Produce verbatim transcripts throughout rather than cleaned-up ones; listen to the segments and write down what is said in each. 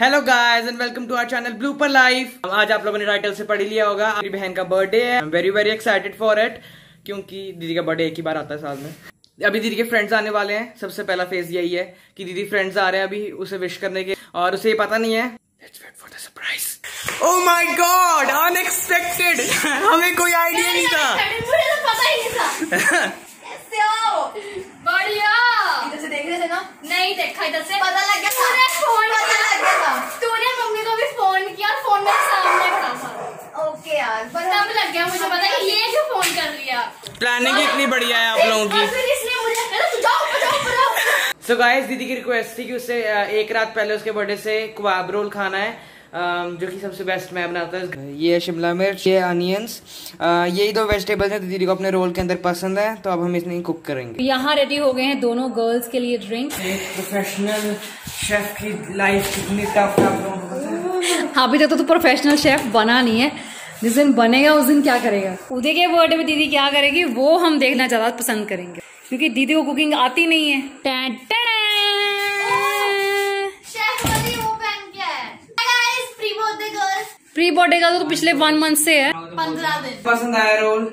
Hello guys and welcome to our channel blooper life. आज आप लोगों ने टाइटल से पढ़ लिया होगा, मेरी बहन का बर्थडे है। I am very very excited for it, क्योंकि दीदी का बर्थडे एक ही बार आता है साल में। अभी दीदी के फ्रेंड्स आने वाले हैं। सबसे पहला फेज यही है कि दीदी फ्रेंड्स आ रहे हैं अभी उसे विश करने के, और उसे ये पता नहीं है। Let's wait for the surprise. Oh my God, unexpected. हमें कोई आइडिया नहीं था, पता ही नहीं था। बढ़िया, इधर से देख रहे थे ना? नहीं देखा, इधर से पता लग गया। तूने फोन पता लग गया था। तूने मम्मी को भी फोन किया और फोन मेरे सामने खड़ा था। ओके यार, तब लग गया मुझे पता कि ये क्यों फोन कर लिया। प्लानिंग इतनी बढ़िया है आप लोगों की। फिर इसने मुझे कहा तू जाओ जाओ जाओ। सो गाइस, दीदी की रिक्वेस्ट थी कि उसे एक रात पहले उसके बर्थडे से क्वाब रोल खाना है, जो कि सबसे बेस्ट मैं बनाता हूँ। ये शिमला मिर्च, ये अनियंस, यही दो वेजिटेबल्स हैं दीदी को अपने रोल के अंदर पसंद है, तो अब हम इसमें कुक करेंगे। यहाँ रेडी हो गए हैं दोनों गर्ल्स के लिए ड्रिंक। एक प्रोफेशनल शेफ की लाइफ कितनी टफ है। अभी तक तो तू प्रोफेशनल शेफ बना नहीं है, जिस दिन बनेगा उस दिन क्या करेगा। उदय के बर्थडे में दीदी क्या करेगी वो हम देखना ज्यादा पसंद करेंगे, क्योंकि दीदी को कुकिंग आती नहीं है। प्री बर्थडे का तो पिछले वन मंथ से है। पंद्रह दिन पसंद आया रोल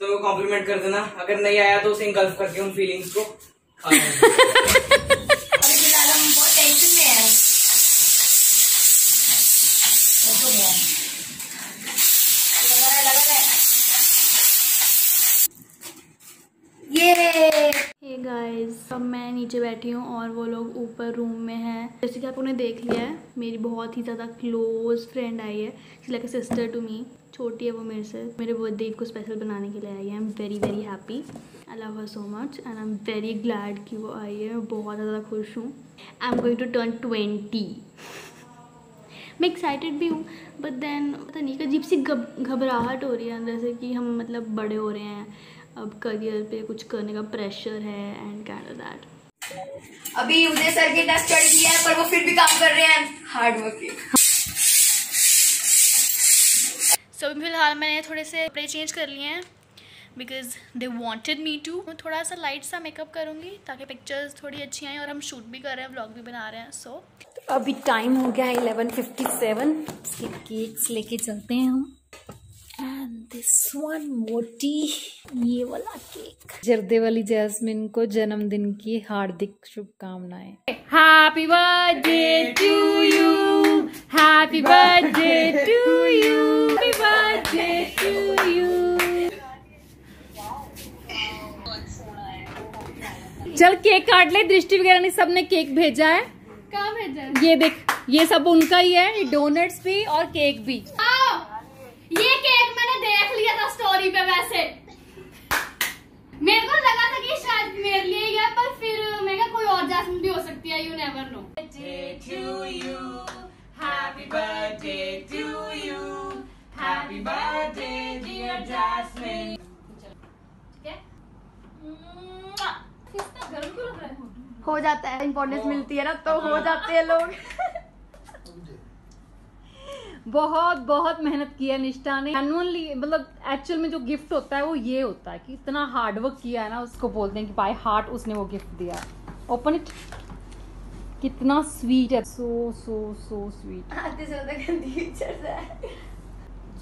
तो कॉम्प्लीमेंट कर देना, अगर नहीं आया तो उसे इंगल्फ करके उन फीलिंग्स को खा लेना। अभी फिलहाल हम बहुत टेंशन में हैं। तो है लगा रहा लगा रहा ये। हे गाइस, अब मैं नीचे बैठी हूँ और वो लोग ऊपर रूम में हैं। जैसे कि आप उन्हें देख लिया है, मेरी बहुत ही ज़्यादा क्लोज फ्रेंड आई है, she like a sister to me. छोटी है वो मेरे से, मेरे बर्थडे को स्पेशल बनाने के लिए आई है। I am very very happy, I love her so much and I am very glad कि वो आई है। मैं बहुत ज़्यादा खुश हूँ। I am going to turn twenty. मैं एक्साइटेड भी हूँ, बट देन पता नहीं अजीब सी घबराहट हो रही है अंदर से कि हम मतलब बड़े हो रहे हैं, अब करियर पे कुछ करने का प्रेशर है एंड काइंड ऑफ दैट। अभी उदय सर के टेस्ट चढ़ गया है, पर वो फिर भी काम कर रहे हैं हार्ड वर्किंग। सो फिलहाल मैंने थोड़े से कपड़े चेंज कर लिए हैं because they wanted me to. मैं थोड़ा सा लाइट सा मेकअप करूँगी ताकि पिक्चर्स थोड़ी अच्छी आएँ, और हम शूट भी कर रहे हैं, व्लॉग भी बना रहे हैं। सो so. तो अभी टाइम हो गया है इलेवन फिफ्टी सेवन। केक्स लेके चलते हैं हम। And this one मोटी, ये वाला केक। जर्दे वाली जैस्मिन को जन्मदिन की हार्दिक शुभकामनाएं। Happy birthday to you, happy birthday to you, happy birthday to you। चल केक काट ले। दृष्टि वगैरह ने सबने केक भेजा है। कहाँ भेजा है? ये देख, ये सब उनका ही है, डोनट्स भी और केक भी। ये केक मैंने देख लिया था स्टोरी पे, वैसे मेरे को लगा था कि शायद मेरे लिए ही है, पर फिर मैं क्या कोई और जैस्मिन भी हो सकती है, you never know. To you happy birthday, to you happy birthday dear Jasmine. ठीक है, किसका गर्म क्यों लग रहा है? हो जाता है, इंपॉर्टेंस मिलती है ना तो हो जाते हैं लोग। बहुत बहुत मेहनत किया निष्ठा ने। एनुअली मतलब एक्चुअल में जो गिफ्ट होता है वो ये होता है कि इतना हार्डवर्क किया है ना, उसको बोलते हैं कि बाय हार्ट उसने वो गिफ्ट दिया। ओपन इट, कितना स्वीट है, सो सो सो स्वीट। आते से होता गंदी चर्चा है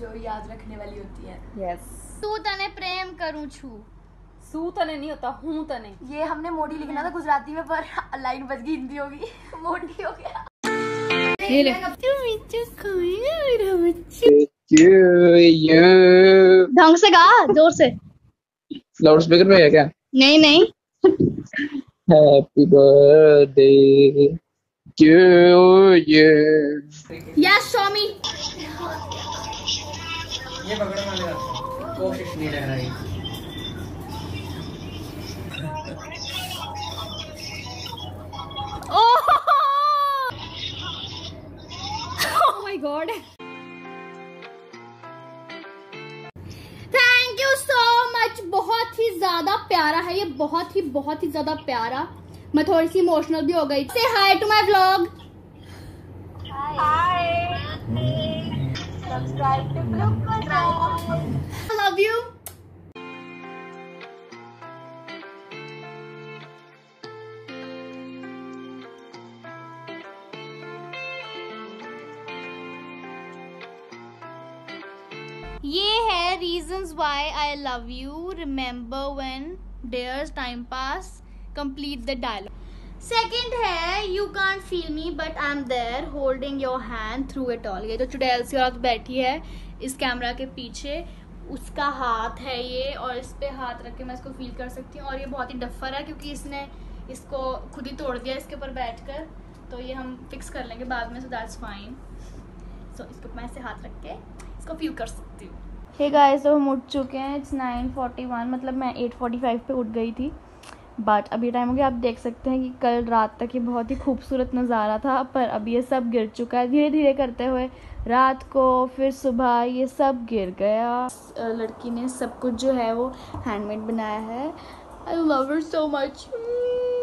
जो याद रखने वाली होती है। यस, तू तने प्रेम करूं छू। सू तने नहीं होता, हूँ तने। ये हमने मोटी लिखना था गुजराती में, पर लाइन बच गई हिंदी होगी, मोटी हो गया। ढंग से गा, जोर से। लाउड स्पीकर में है क्या? नहीं नहीं। Happy birthday to you. Yes स्वामी। ये पकड़ वाले कोशिश नहीं लग रही। Oh God, thank you so much. बहुत ही ज्यादा प्यारा है ये, बहुत ही बहुत ही ज्यादा प्यारा। मैं थोड़ी सी इमोशनल भी हो गई। से hi to my vlog. Hi, subscribe to blooper life. I love you. ये है reasons why I love you, remember when there's time pass, complete the dialogue. Second है you can't feel me but I am there holding your hand through it all. ये तो चुड़ैलसी औरत बैठी है इस camera के पीछे, उसका हाथ है ये और इस पर हाथ रख के मैं इसको फील कर सकती हूँ। और ये बहुत ही डफर है क्योंकि इसने इसको खुद ही तोड़ दिया इसके ऊपर बैठकर, तो ये हम फिक्स कर लेंगे बाद में, सो दैट्स फाइन। सो इसको मैं ऐसे हाथ रख के इसको फील कर सकती हूँ। हे गाइस, तो हम उठ चुके हैं, इट्स नाइन फोर्टी वन, मतलब मैं एट फोर्टी फाइव पे उठ गई थी बट अभी टाइम हो गया। आप देख सकते हैं कि कल रात तक ये बहुत ही खूबसूरत नज़ारा था, पर अब ये सब गिर चुका है धीरे धीरे करते हुए। रात को फिर सुबह ये सब गिर गया। लड़की ने सब कुछ जो है वो हैंडमेड बनाया है। I love her so much.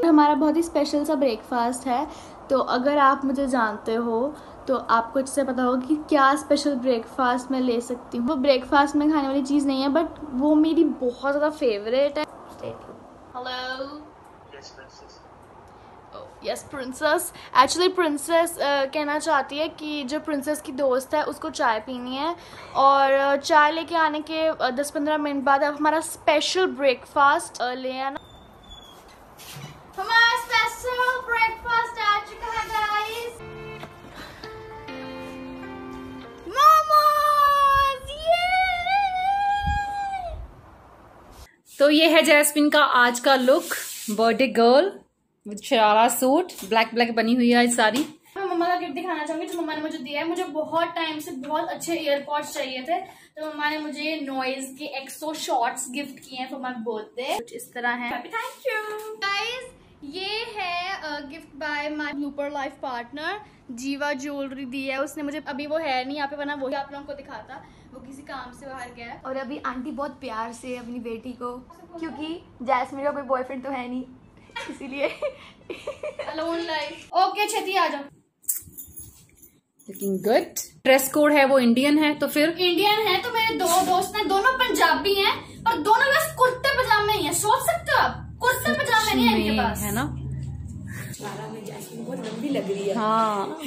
हमारा बहुत ही स्पेशल सा ब्रेकफास्ट है, तो अगर आप मुझे जानते हो तो आपको अच्छे से पता होगा कि क्या स्पेशल ब्रेकफास्ट मैं ले सकती हूँ। वो ब्रेकफास्ट में खाने वाली चीज़ नहीं है बट वो मेरी बहुत ज़्यादा फेवरेट है। Hello, yes princess. Actually princess कहना चाहती है कि जो प्रिंसेस की दोस्त है उसको चाय पीनी है, और चाय लेके आने के दस पंद्रह मिनट बाद आप हमारा स्पेशल ब्रेकफास्ट ले आना। हमारा स्पेशल ब्रेकफास्ट आ चुका है गाइस। तो ये है जैस्मिन का आज का look, birthday girl with sharara suit, black black बनी हुई है सारी। मैं मम्मा का गिफ्ट दिखाना चाहूंगी जो मम्मा ने मुझे दिया है। मुझे बहुत टाइम से बहुत अच्छे एयरपॉड्स चाहिए थे, तो मम्मा ने मुझे नॉइज के एक्सो शॉर्ट्स गिफ्ट किए हैं फॉर माय बर्थडे। कुछ इस तरह है। Thank you guys. ये है gift by my blooper life partner. जीवा ज्वेलरी दी है उसने मुझे। अभी वो है नहीं यहाँ पे बना, वही आप लोगों को दिखाता, वो किसी काम से बाहर गया है। और अभी आंटी बहुत प्यार से अपनी बेटी को, क्योंकि जैस्मिन का कोई बॉयफ्रेंड तो है नहीं इसीलिए अलोन लाइफ। ओके छेती आ जाओ। Looking good. ड्रेस कोड है वो इंडियन है, तो फिर इंडियन है तो मेरे दो दोस्त हैं, दोनों पंजाबी हैं और दोनों बस कुर्ते पजामे ही हैं। सोच सकते हो आप, कुर्ते पजामे नहीं है इनके पास, है ना। में जैस्मिन बहुत लंबी लग रही है। हाँ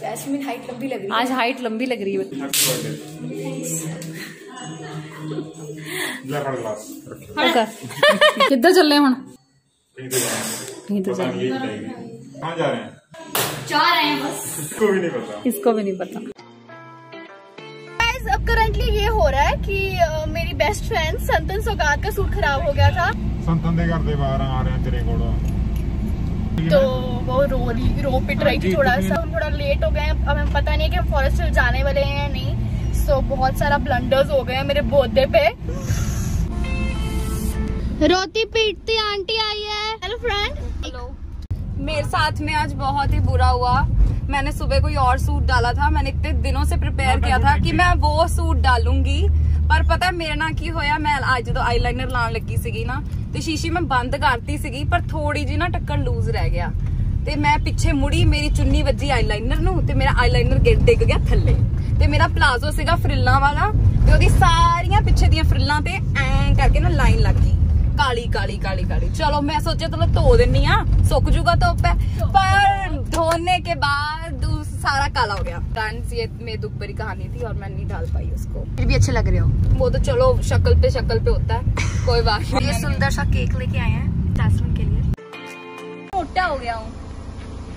जैस्मिन हाइट लंबी लग रही है आज, हाइट लंबी लग रही है। किधर चल रहे हैं हम? कहीं तो जा रहे हैं। कहाँ जा रहे हैं? जा रहे हैं बस। इसको भी नहीं पता, इसको भी नहीं पता। अब करंटली ये हो रहा है कि uh, मेरी बेस्ट फ्रेंड संतन सौगात का सूट खराब हो गया था। संतन दे घर दे बाहर आ रहे हैं तेरे कोड़ा, तो वो रो रही रो पिट रही थी थोड़ा सा। हम थोड़ा लेट हो गए हैं, अब हमें पता नहीं है कि हम फॉरेस्ट हिल जाने वाले हैं या नहीं। सो so, बहुत सारा ब्लंडर्स हो गए हैं मेरे बर्थडे पे। रोती पीटती आंटी आई है। Hello friend. हेलो। मेरे साथ में आज बहुत ही बुरा हुआ। मैंने सुबह कोई और सूट डाला था, मैंने इतने दिनों से प्रिपेयर किया था कि मैं वो सूट डालूंगी, पर पता है मेरे ना की होया। मैं आज जो आई लाइनर लाने लगी सीगी ना, तो शीशे में बंद करती सीगी, पर थोड़ी जी ना टक्कर लूज रह गया, ते मैं पिछे मुड़ी, मेरी चुन्नी वजी आई लाइनर नू, ते मेरा आई लाइनर डिग गया थल्ले, ते मेरा प्लाजो सीगा फ्रिल्लां वाला, ते ओदी सारियां पिछे दियां फ्रिल्लां ते ऐं करके ना लाइन लग गई काली काली काली काली। चलो मैं सोचा चलो धो देनी आ, सुक जूगा धुप है, पर धोने के बाद सारा काला हो गया। फ्रेंड्स ये मेरे दुख भरी कहानी थी और मैं नहीं डाल पाई उसको। फिर भी अच्छे लग रहे हो। वो तो चलो शक्ल पे शक्ल पे होता है, कोई बात नहीं। ये सुंदर सा केक लेके आए हैं जैस्मिन के लिए। मोटा हो गया हूँ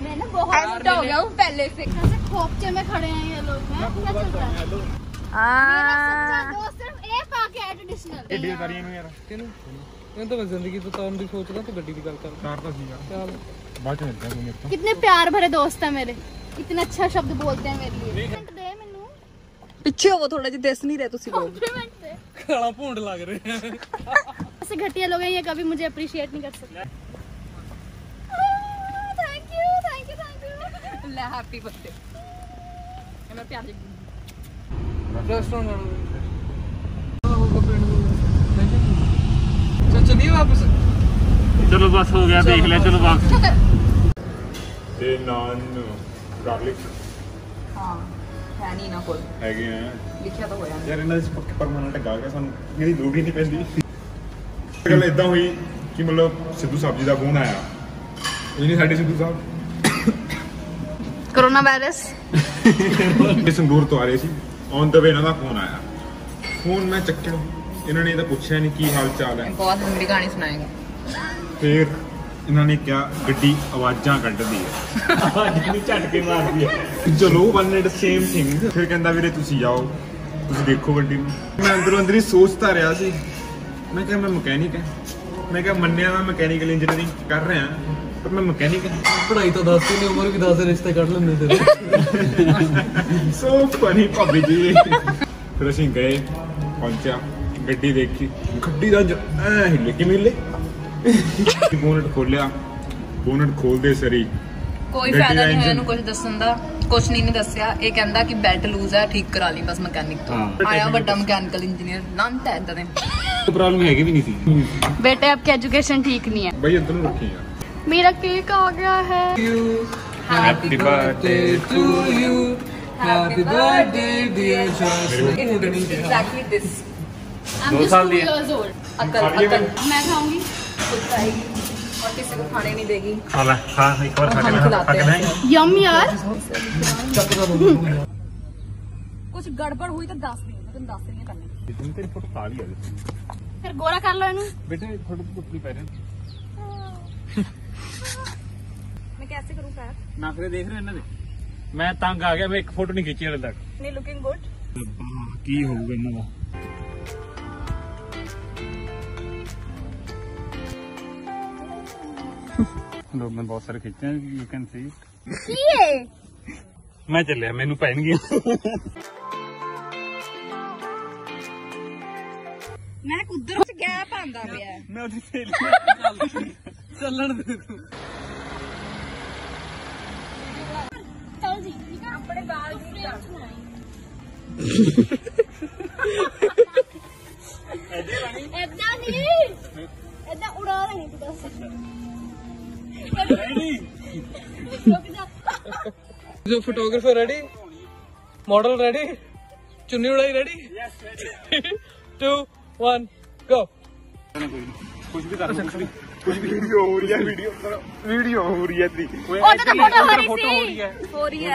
मैं ना, बहुत मोटा हो गया हूँ पहले से। खोपचे में खड़े हैं ये लोग। कितने प्यार भरे दोस्त है मेरे, इतना अच्छा शब्द बोलते हैं मेरे लिए। पिछे वो थोड़ा जी दिस नहीं रहे तुसी लोग। काला भूंड लग रहे हैं। ऐसे घटिया लोग हैं ये, कभी मुझे अप्रिशिएट नहीं कर सकते। Thank you thank you thank you. ले हैप्पी बर्थडे। मैं प्यार से रेस्टोरेंट वाला होगा पेड़ में। Thank you. चल चलिए वापस। चलो बस हो गया, देख ले। चलो वापस। ए नान गार्लिक। हां नहीं ना कोई है कि लिखिया तो होया यार इनदा। इस पक्के परमानेंट गा के सानू मेरी लोड ही नहीं पैंदी। गल इदा हुई कि मतलब सिद्धू साहब जी दा फोन आया। ये नहीं साडे सिद्धू साहब कोरोना वायरस। संगरूर तो आ रहे सी, ऑन द वे ना फोन आया। फोन मैं चक्या, इन्होंने तो पूछा नहीं की हाल चाल है, बहुत लंबी कहानी सुनाएंगे। फिर इन्होंने क्या गड्डी आवाजा कट दी है, झटके मार दी है, चलो वन एंड सेम थिंग। फिर कहता वीरे तुसी जाओ, तुसी देखो गड्डी। मैं अंदरों अंदर ही सोचता रहा सी, मैं क्या मैं मकैनिक है, मैं क्या मनिया मैं मकैनिकल इंजीनियरिंग कर रहा है, पर मैं मकैनिक है, पढ़ाई तो दस नहीं, उम्र भी दस, रिश्ते कट लेंगे। सो फनी भाभी जी। फिर असीं गए, पहुंचा, गड्डी देखी, गड्डी का हिले कि मिले, बोनट खोलिया, बोनट खोलते सरी कोई फायदा नहीं है, कुछ दसन का कुछ नहीं दसिया। ये कहता कि बेल्ट लूज है, ठीक करा ली बस मकैनिक तो। आया बड़ा मकैनिकल इंजीनियर, लंत है इदां दे प्रॉब्लम है भी नहीं थी बेटे, आपकी एजुकेशन ठीक नहीं है भाई। इधर रखी यार, मेरा केक आ गया है। Happy birthday to you, happy birthday dear Jasmine. Exactly this I am just two years old. अकल अकल मैं खाऊंगी, खुद खाएगी और किसी को खाने नहीं देगी। खा ले, खा, एक और खा ले। यम यार कुछ गड़बड़ हुई तो दस दिन, तुम दस दिन करना। तुम तेरी फोटो खा लिया फिर गोरा कर लो इनू बेटे, फोटो तो अपनी पैर मैं कैसे करूं यार, नाखरे देख रहे हैं ना दे। मैं तंग आ गया, मैं एक फोटो नहीं खींची अभी तक। नहीं लुकिंग गुड की होगा ना। लोग मैं बहुत सारे खींचे हैं, यू कैन सी। मैं चलिया मेनू पहन गया। मैं उधर से गैप आंदा पिया, मैं उधर से चलन दे दो। चल जी ठीक है, अपने बाल जी ऐदा नहीं, ऐदा उड़ा रही तू बस। जो फोटोग्राफर रेडी, मॉडल रेडी, चुन्नी उड़ाई रेडी, टू वन गो। कुछ भी कर, कुछ भी कुछ वीडियो हो रही है, वीडियो वीडियो हो रही है, फोटो हो रही है, हो रही है।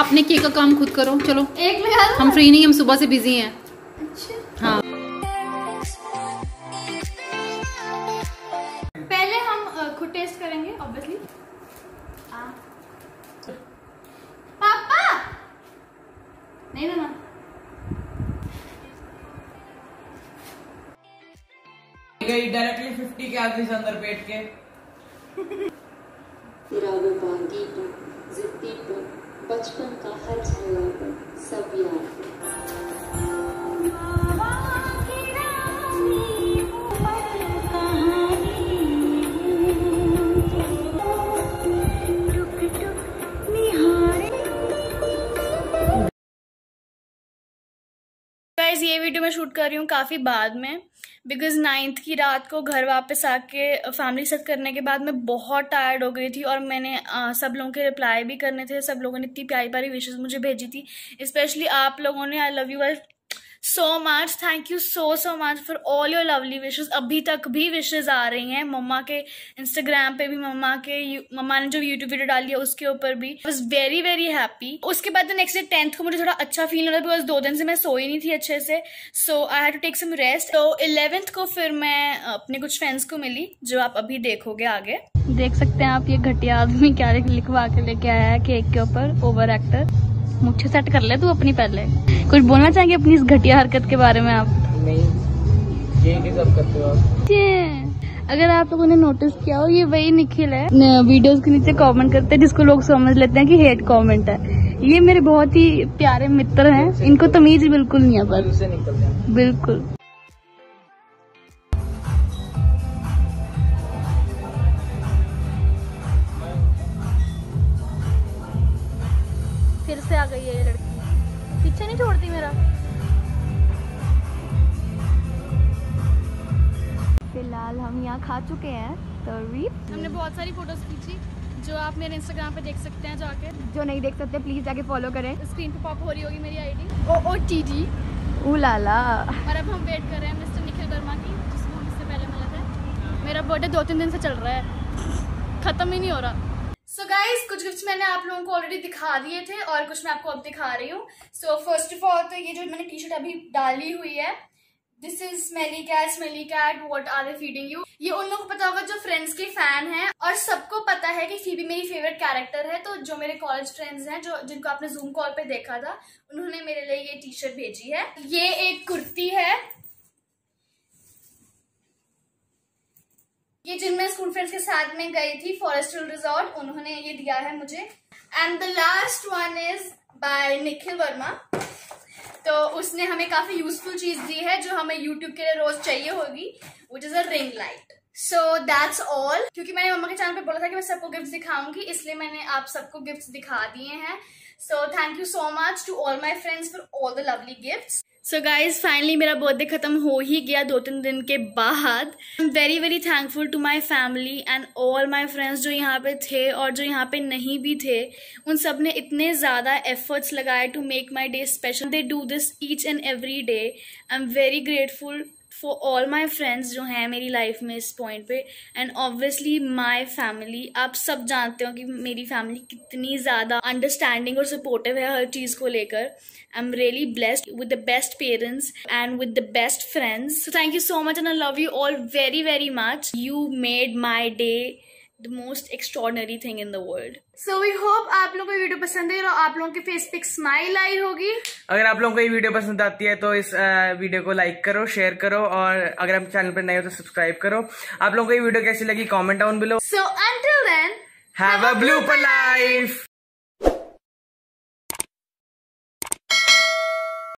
अपने केक का काम खुद करो। चलो एक मिनट, हम फ्री नहीं, हम सुबह से बिजी हैं। अच्छा हाँ, डायरेक्टली फिफ्टी के आदमी अंदर पेट के। बचपन का हर झगड़ा पर सब गाइस, ये वीडियो मैं शूट कर रही हूँ काफी बाद में, बिकॉज नाइन्थ की रात को घर वापस आके फैमिली सेट करने के बाद मैं बहुत टायर्ड हो गई थी। और मैंने आ, सब लोगों के रिप्लाई भी करने थे, सब लोगों ने इतनी प्यारी प्यारी विशेस मुझे भेजी थी, स्पेशली आप लोगों ने। I love you all so much, thank you so so much for all your lovely wishes. अभी तक भी विशेस आ रही हैं, मम्मा के इंस्टाग्राम पे भी, मम्मा के मम्मा ने जो यूट्यूब वीडियो डाली है उसके ऊपर भी। I was very very happy. उसके बाद नेक्स्ट डे टेंथ को मुझे थोड़ा अच्छा फील हो रहा था, बिकॉज दो दिन से मैं सोई नहीं थी अच्छे से, so I had to take some rest. तो इलेवेंथ को फिर मैं अपने कुछ फ्रेंड्स को मिली, जो आप अभी देखोगे आगे। देख सकते हैं आप ये घटिया आदमी क्या लिखवा के लेके आया है केक के ऊपर, ओवर एक्टर। मुझे सेट कर ले तू अपनी, पहले कुछ बोलना चाहेंगे अपनी इस घटिया हरकत के बारे में आप? नहीं, ये क्या सब करते हो आप? ये अगर आप लोगों ने नोटिस किया हो, ये वही निखिल है वीडियोस के नीचे कमेंट करते हैं, जिसको लोग समझ लेते हैं कि हेट कमेंट है। ये मेरे बहुत ही प्यारे मित्र हैं, इनको तमीज बिल्कुल नहीं है, पर बिल्कुल। फिर से आ गई है ये लड़की, पीछे नहीं छोड़ती मेरा। फिलहाल हम यहाँ खा चुके हैं तर्री, हमने बहुत सारी फोटोज खींची जो आप मेरे इंस्टाग्राम पे देख सकते हैं जाके। जो नहीं देख सकते प्लीज जाके फॉलो करें, स्क्रीन पे पॉप हो रही होगी मेरी ID O O T D उलाला। और अब हम वेट कर रहे हैं मिस्टर निखिल वर्मा की, जिसको हम इससे पहले मिला था। मेरा बर्थडे दो तीन दिन से चल रहा है, खत्म ही नहीं हो रहा। सो so गाइज, कुछ कुछ मैंने आप लोगों को ऑलरेडी दिखा दिए थे और कुछ मैं आपको अब दिखा रही हूँ। सो फर्स्ट ऑफ ऑल तो ये जो मैंने टी शर्ट अभी डाली हुई है, this is smelly cat, smelly cat what are they feeding you. ये उन लोगों को पता होगा जो फ्रेंड्स के फैन हैं, और सबको पता है कि फीबी मेरी फेवरेट कैरेक्टर है। तो जो मेरे कॉलेज फ्रेंड्स हैं, जो जिनको आपने जूम कॉल पे देखा था, उन्होंने मेरे लिए ये टी शर्ट भेजी है। ये एक कुर्ती है, ये जिनमें स्कूल फ्रेंड्स के साथ में गई थी फॉरेस्टल रिजॉर्ट, उन्होंने ये दिया है मुझे। And the last one is by Nikhil Verma. तो उसने हमें काफी यूजफुल चीज दी है जो हमें YouTube के लिए रोज चाहिए होगी, which is a ring light. So that's all. क्योंकि मैंने मम्मा के चैनल पे बोला था कि मैं सबको गिफ्ट्स दिखाऊंगी, इसलिए मैंने आप सबको गिफ्ट्स दिखा दिए हैं। So thank you so much to all my friends for all the lovely gifts. So guys, finally मेरा बर्थडे खत्म हो ही गया दो तीन दिन के बाद। I am very very thankful to my family and all my friends जो यहाँ पे थे और जो यहाँ पे नहीं भी थे। उन सब ने इतने ज़्यादा एफर्ट्स लगाए to make my day special. They do this each and every day. I am very grateful for all my friends जो हैं मेरी लाइफ में इस पॉइंट पे, एंड ऑब्वियसली माई फैमिली। आप सब जानते हो कि मेरी फैमिली कितनी ज़्यादा अंडरस्टैंडिंग और सपोर्टिव है हर चीज़ को लेकर। I am really blessed with the best parents and with the best friends. Thank you so much and I love you all very very much. You made my day the most extraordinary thing in the world. So we hope आप लोगों को ये video पसंद आई और आप लोगों के face पे एक स्माइल आई होगी। अगर आप लोगों को ये वीडियो पसंद आती है तो इस वीडियो को लाइक करो, शेयर करो, और अगर आप चैनल पर नए हो तो सब्सक्राइब करो। आप लोगों को ये वीडियो कैसी लगी comment down below. So until then, have a blooper life.